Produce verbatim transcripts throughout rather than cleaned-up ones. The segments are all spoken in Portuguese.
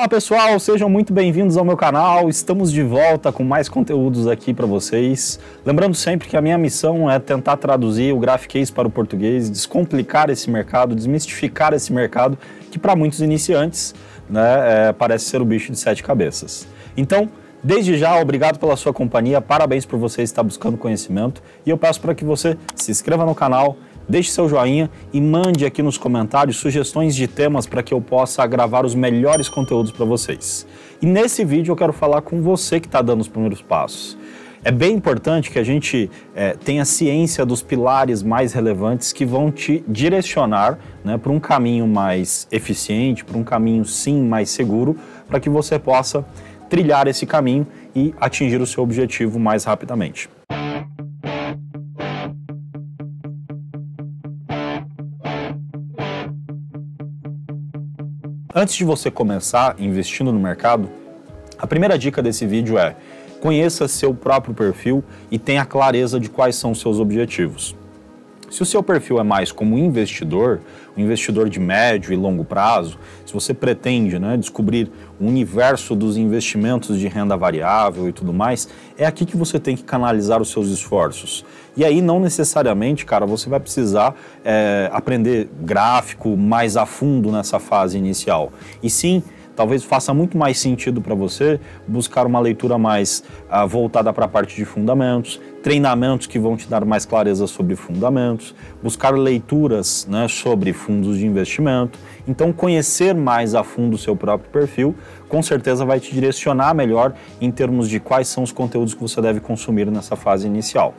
Olá pessoal, sejam muito bem-vindos ao meu canal, estamos de volta com mais conteúdos aqui para vocês. Lembrando sempre que a minha missão é tentar traduzir o graphic para o português, descomplicar esse mercado, desmistificar esse mercado que para muitos iniciantes, né, é, parece ser o bicho de sete cabeças. Então, desde já, obrigado pela sua companhia, parabéns por você estar buscando conhecimento e eu peço para que você se inscreva no canal, deixe seu joinha e mande aqui nos comentários sugestões de temas para que eu possa gravar os melhores conteúdos para vocês. E nesse vídeo eu quero falar com você que está dando os primeiros passos. É bem importante que a gente é, tenha ciência dos pilares mais relevantes que vão te direcionar, né, para um caminho mais eficiente, para um caminho sim mais seguro, para que você possa trilhar esse caminho e atingir o seu objetivo mais rapidamente. Antes de você começar investindo no mercado, a primeira dica desse vídeo é: conheça seu próprio perfil e tenha clareza de quais são os seus objetivos. Se o seu perfil é mais como investidor, um investidor de médio e longo prazo, se você pretende, né, descobrir o universo dos investimentos de renda variável e tudo mais, é aqui que você tem que canalizar os seus esforços. E aí não necessariamente, cara, você vai precisar é, aprender gráfico mais a fundo nessa fase inicial. E sim, talvez faça muito mais sentido para você buscar uma leitura mais ah, voltada para a parte de fundamentos, treinamentos que vão te dar mais clareza sobre fundamentos, buscar leituras, né, sobre fundos de investimento. Então, conhecer mais a fundo o seu próprio perfil, com certeza vai te direcionar melhor em termos de quais são os conteúdos que você deve consumir nessa fase inicial.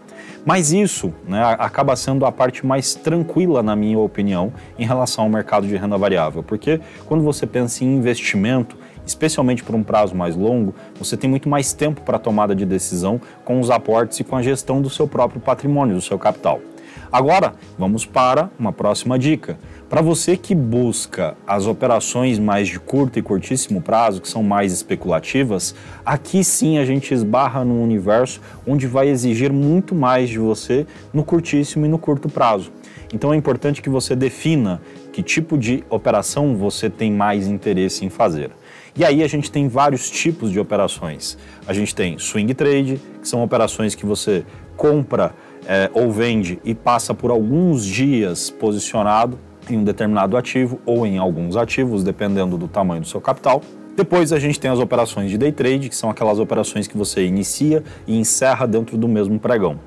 Mas isso, né, acaba sendo a parte mais tranquila, na minha opinião, em relação ao mercado de renda variável, porque quando você pensa em investimento, especialmente por um prazo mais longo, você tem muito mais tempo para tomada de decisão com os aportes e com a gestão do seu próprio patrimônio, do seu capital. Agora, vamos para uma próxima dica. Para você que busca as operações mais de curto e curtíssimo prazo, que são mais especulativas, aqui sim a gente esbarra num universo onde vai exigir muito mais de você no curtíssimo e no curto prazo. Então é importante que você defina que tipo de operação você tem mais interesse em fazer. E aí a gente tem vários tipos de operações. A gente tem swing trade, que são operações que você compra é, ou vende e passa por alguns dias posicionado em um determinado ativo ou em alguns ativos, dependendo do tamanho do seu capital. Depois a gente tem as operações de day trade, que são aquelas operações que você inicia e encerra dentro do mesmo pregão.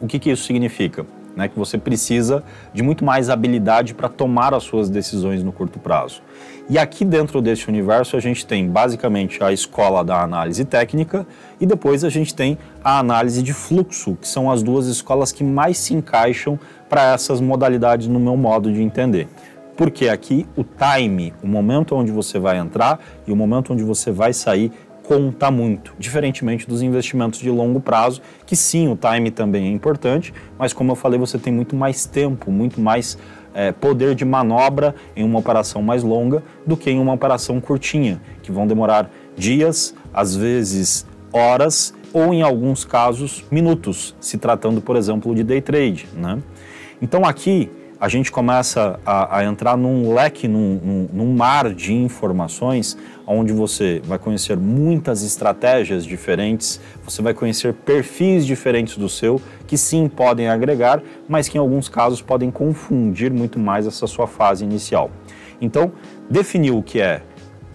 O que que isso significa? Né, que você precisa de muito mais habilidade para tomar as suas decisões no curto prazo. E aqui dentro desse universo a gente tem basicamente a escola da análise técnica e depois a gente tem a análise de fluxo, que são as duas escolas que mais se encaixam para essas modalidades no meu modo de entender. Porque aqui o time, o momento onde você vai entrar e o momento onde você vai sair, conta muito, diferentemente dos investimentos de longo prazo, que sim, o time também é importante, mas como eu falei, você tem muito mais tempo, muito mais é, poder de manobra em uma operação mais longa do que em uma operação curtinha, que vão demorar dias, às vezes horas, ou em alguns casos minutos, se tratando, por exemplo, de day trade, né? Então aqui a gente começa a, a entrar num leque, num, num, num mar de informações, onde você vai conhecer muitas estratégias diferentes, você vai conhecer perfis diferentes do seu, que sim podem agregar, mas que em alguns casos podem confundir muito mais essa sua fase inicial. Então, definir o que é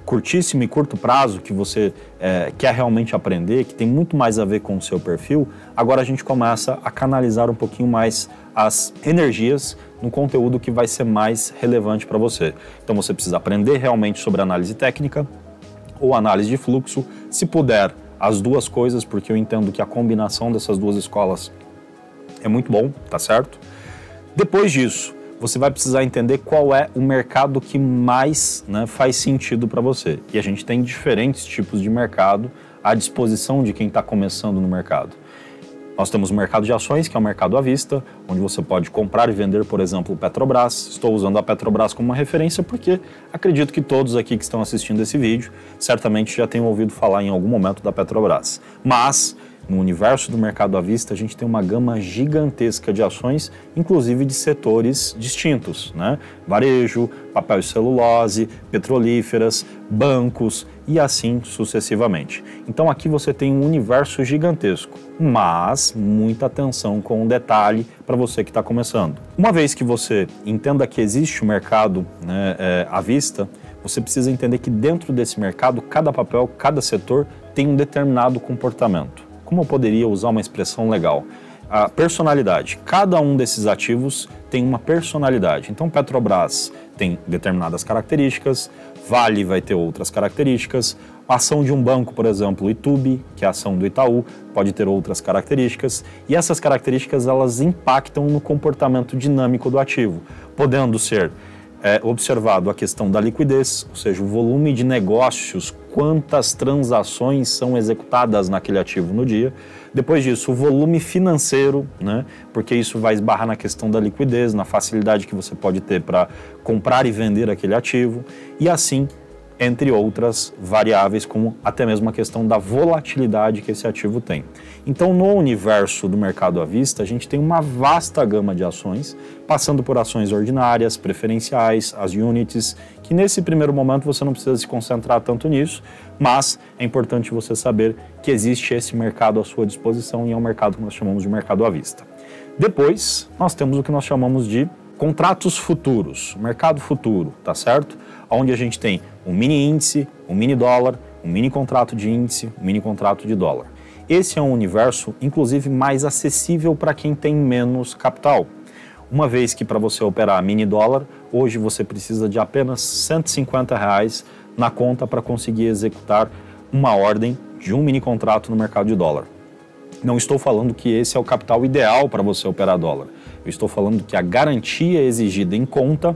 curtíssimo e curto prazo, que você é, quer realmente aprender, que tem muito mais a ver com o seu perfil, agora a gente começa a canalizar um pouquinho mais as energias no conteúdo que vai ser mais relevante para você. Então você precisa aprender realmente sobre análise técnica ou análise de fluxo, se puder as duas coisas, porque eu entendo que a combinação dessas duas escolas é muito bom, tá certo? Depois disso, você vai precisar entender qual é o mercado que mais, né, faz sentido para você. E a gente tem diferentes tipos de mercado à disposição de quem está começando no mercado. Nós temos o mercado de ações, que é o mercado à vista, onde você pode comprar e vender, por exemplo, Petrobras. Estou usando a Petrobras como uma referência porque acredito que todos aqui que estão assistindo esse vídeo certamente já tenham ouvido falar em algum momento da Petrobras. Mas No universo do mercado à vista, a gente tem uma gama gigantesca de ações, inclusive de setores distintos, né? Varejo, papel e celulose, petrolíferas, bancos e assim sucessivamente. Então aqui você tem um universo gigantesco, mas muita atenção com um detalhe para você que está começando. Uma vez que você entenda que existe um mercado, né, é, à vista, você precisa entender que dentro desse mercado, cada papel, cada setor tem um determinado comportamento. Como eu poderia usar uma expressão legal? A personalidade. Cada um desses ativos tem uma personalidade. Então, Petrobras tem determinadas características, Vale vai ter outras características, a ação de um banco, por exemplo, Itube, que é a ação do Itaú, pode ter outras características, e essas características elas impactam no comportamento dinâmico do ativo, podendo ser é, observado a questão da liquidez, ou seja, o volume de negócios, quantas transações são executadas naquele ativo no dia. Depois disso, o volume financeiro, né? Porque isso vai esbarrar na questão da liquidez, na facilidade que você pode ter para comprar e vender aquele ativo, e assim, entre outras variáveis, como até mesmo a questão da volatilidade que esse ativo tem. Então, no universo do mercado à vista, a gente tem uma vasta gama de ações, passando por ações ordinárias, preferenciais, as units, que nesse primeiro momento você não precisa se concentrar tanto nisso, mas é importante você saber que existe esse mercado à sua disposição e é um mercado que nós chamamos de mercado à vista. Depois, nós temos o que nós chamamos de contratos futuros, mercado futuro, tá certo? Onde a gente tem um mini índice, um mini dólar, um mini contrato de índice, um mini contrato de dólar. Esse é um universo, inclusive, mais acessível para quem tem menos capital. Uma vez que para você operar mini dólar, hoje você precisa de apenas cento e cinquenta reais na conta para conseguir executar uma ordem de um mini contrato no mercado de dólar. Não estou falando que esse é o capital ideal para você operar dólar. Eu estou falando que a garantia exigida em conta,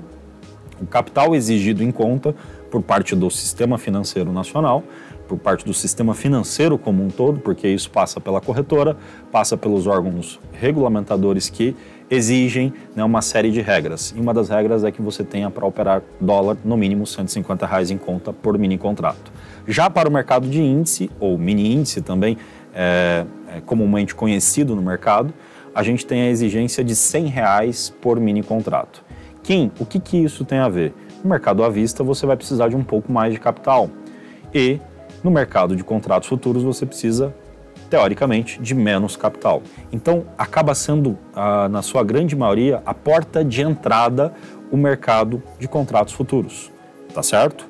o capital exigido em conta por parte do sistema financeiro nacional, por parte do sistema financeiro como um todo, porque isso passa pela corretora, passa pelos órgãos regulamentadores que exigem, né, uma série de regras. E uma das regras é que você tenha para operar dólar no mínimo cento e cinquenta reais em conta por mini contrato. Já para o mercado de índice, ou mini índice também, é, é comumente conhecido no mercado, a gente tem a exigência de cem reais por mini contrato. Kim, o que, que isso tem a ver? No mercado à vista você vai precisar de um pouco mais de capital e no mercado de contratos futuros você precisa, teoricamente, de menos capital. Então acaba sendo, ah, na sua grande maioria, a porta de entrada o mercado de contratos futuros, tá certo?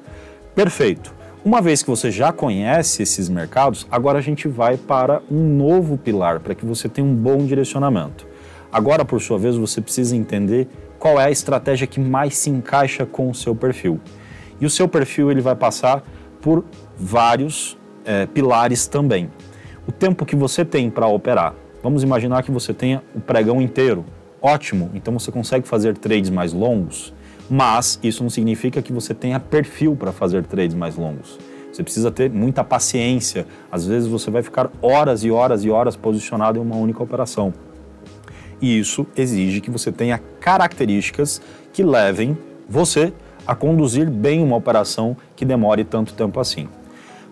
Perfeito. Uma vez que você já conhece esses mercados, agora a gente vai para um novo pilar, para que você tenha um bom direcionamento. Agora, por sua vez, você precisa entender qual é a estratégia que mais se encaixa com o seu perfil. E o seu perfil ele vai passar por vários é, pilares também. O tempo que você tem para operar. Vamos imaginar que você tenha o pregão inteiro. Ótimo, então você consegue fazer trades mais longos, mas isso não significa que você tenha perfil para fazer trades mais longos. Você precisa ter muita paciência. Às vezes você vai ficar horas e horas e horas posicionado em uma única operação. E isso exige que você tenha características que levem você a conduzir bem uma operação que demore tanto tempo assim.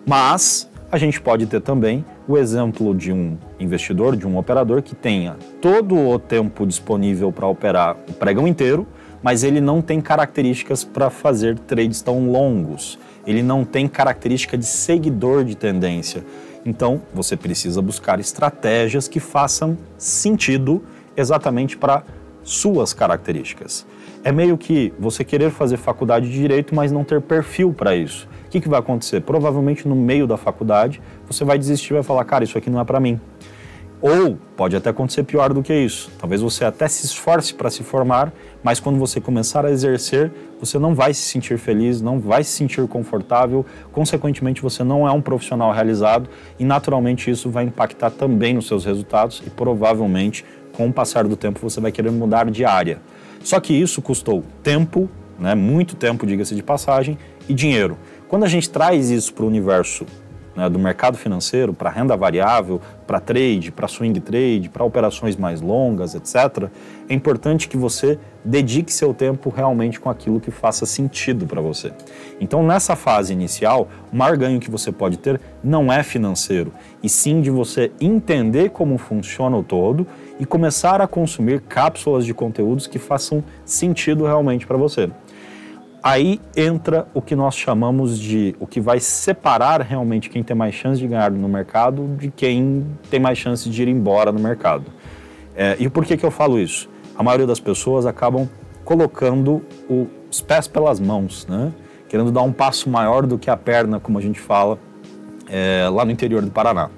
Mas a gente pode ter também o exemplo de um investidor, de um operador que tenha todo o tempo disponível para operar o pregão inteiro, mas ele não tem características para fazer trades tão longos. Ele não tem característica de seguidor de tendência. Então, você precisa buscar estratégias que façam sentido exatamente para suas características. É meio que você querer fazer faculdade de Direito, mas não ter perfil para isso. O que, que vai acontecer? Provavelmente no meio da faculdade, você vai desistir e vai falar, cara, isso aqui não é para mim. Ou pode até acontecer pior do que isso. Talvez você até se esforce para se formar, mas quando você começar a exercer, você não vai se sentir feliz, não vai se sentir confortável, consequentemente você não é um profissional realizado e naturalmente isso vai impactar também nos seus resultados e provavelmente com o passar do tempo você vai querer mudar de área. Só que isso custou tempo, né? Muito tempo, diga-se de passagem, e dinheiro. Quando a gente traz isso para o universo né, do mercado financeiro para renda variável, para trade, para swing trade, para operações mais longas, etcétera, é importante que você dedique seu tempo realmente com aquilo que faça sentido para você. Então, nessa fase inicial, o maior ganho que você pode ter não é financeiro, e sim de você entender como funciona o todo e começar a consumir cápsulas de conteúdos que façam sentido realmente para você. Aí entra o que nós chamamos de o que vai separar realmente quem tem mais chance de ganhar no mercado de quem tem mais chance de ir embora no mercado. É, e por que que eu falo isso? A maioria das pessoas acabam colocando o, os pés pelas mãos, né? Querendo dar um passo maior do que a perna, como a gente fala, é, lá no interior do Paraná.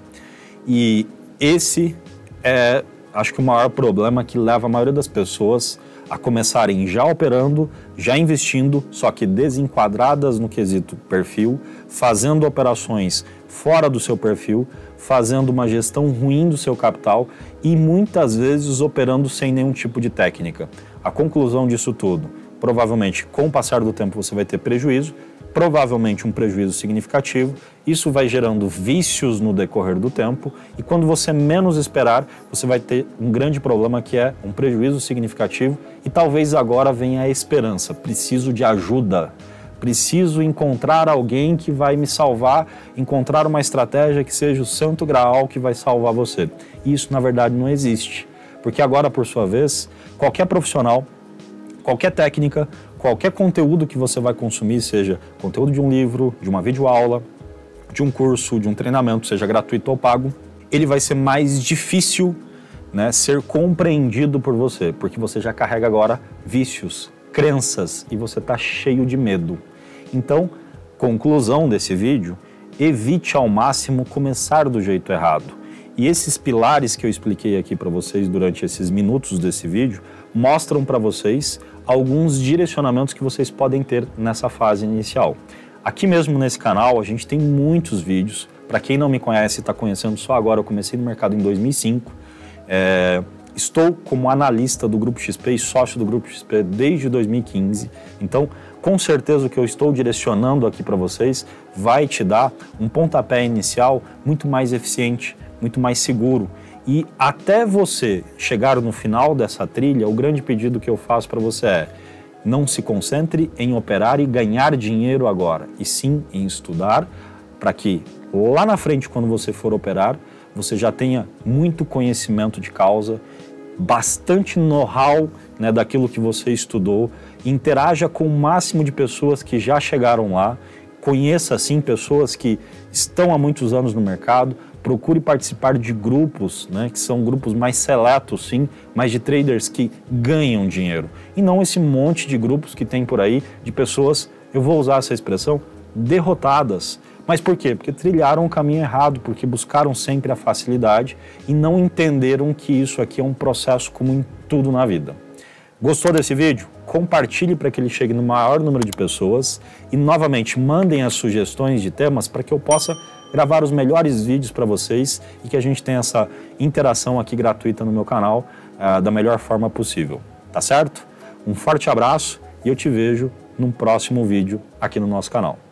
E esse é, acho que o maior problema que leva a maioria das pessoas a começarem já operando, já investindo, só que desenquadradas no quesito perfil, fazendo operações fora do seu perfil, fazendo uma gestão ruim do seu capital e muitas vezes operando sem nenhum tipo de técnica. A conclusão disso tudo, provavelmente com o passar do tempo você vai ter prejuízo, provavelmente um prejuízo significativo, isso vai gerando vícios no decorrer do tempo e quando você menos esperar, você vai ter um grande problema que é um prejuízo significativo e talvez agora venha a esperança, preciso de ajuda, preciso encontrar alguém que vai me salvar, encontrar uma estratégia que seja o santo graal que vai salvar você. E isso na verdade não existe, porque agora por sua vez, qualquer profissional, qualquer técnica, qualquer conteúdo que você vai consumir, seja conteúdo de um livro, de uma videoaula, de um curso, de um treinamento, seja gratuito ou pago, ele vai ser mais difícil, né, ser compreendido por você, porque você já carrega agora vícios, crenças e você está cheio de medo. Então, conclusão desse vídeo, evite ao máximo começar do jeito errado. E esses pilares que eu expliquei aqui para vocês durante esses minutos desse vídeo mostram para vocês alguns direcionamentos que vocês podem ter nessa fase inicial. Aqui mesmo nesse canal a gente tem muitos vídeos. Para quem não me conhece e está conhecendo só agora, eu comecei no mercado em dois mil e cinco. É, estou como analista do Grupo X P e sócio do Grupo X P desde dois mil e quinze. Então, com certeza o que eu estou direcionando aqui para vocês vai te dar um pontapé inicial muito mais eficiente, muito mais seguro. E até você chegar no final dessa trilha, o grande pedido que eu faço para você é não se concentre em operar e ganhar dinheiro agora, e sim em estudar, para que lá na frente, quando você for operar, você já tenha muito conhecimento de causa, bastante know-how, né, daquilo que você estudou, interaja com o máximo de pessoas que já chegaram lá, conheça, assim, pessoas que estão há muitos anos no mercado, procure participar de grupos, né, que são grupos mais seletos, sim, mas de traders que ganham dinheiro. E não esse monte de grupos que tem por aí de pessoas, eu vou usar essa expressão, derrotadas. Mas por quê? Porque trilharam o caminho errado, porque buscaram sempre a facilidade e não entenderam que isso aqui é um processo como em tudo na vida. Gostou desse vídeo? Compartilhe para que ele chegue no maior número de pessoas e, novamente, mandem as sugestões de temas para que eu possa gravar os melhores vídeos para vocês e que a gente tenha essa interação aqui gratuita no meu canal uh, da melhor forma possível, tá certo? Um forte abraço e eu te vejo num próximo vídeo aqui no nosso canal.